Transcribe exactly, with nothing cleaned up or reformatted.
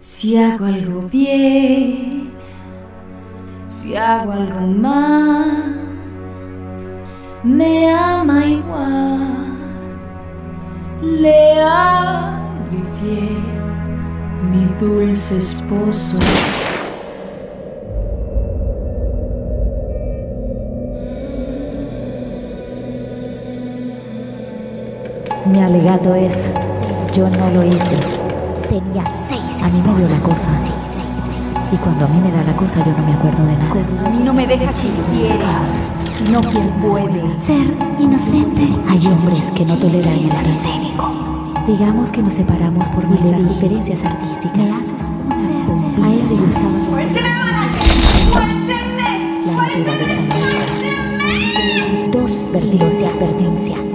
Si hago algo bien, si hago algo mal, me ama igual, leal y fiel, mi dulce esposo. Mi alegato es, yo no lo hice. Tenía seis esposas. A mí me dio la cosa. Y cuando a mí me da la cosa, yo no me acuerdo de nada. A mí no me deja quien quiera, sino quien puede. Ser inocente. Hay hombres que no toleran el arsénico. Digamos que nos separamos por nuestras diferencias artísticas. Me haces un a él le gustaba. ¡Suélteme! ¡Suélteme! ¡Suélteme! ¡Suélteme! Dos vertidos de advertencia.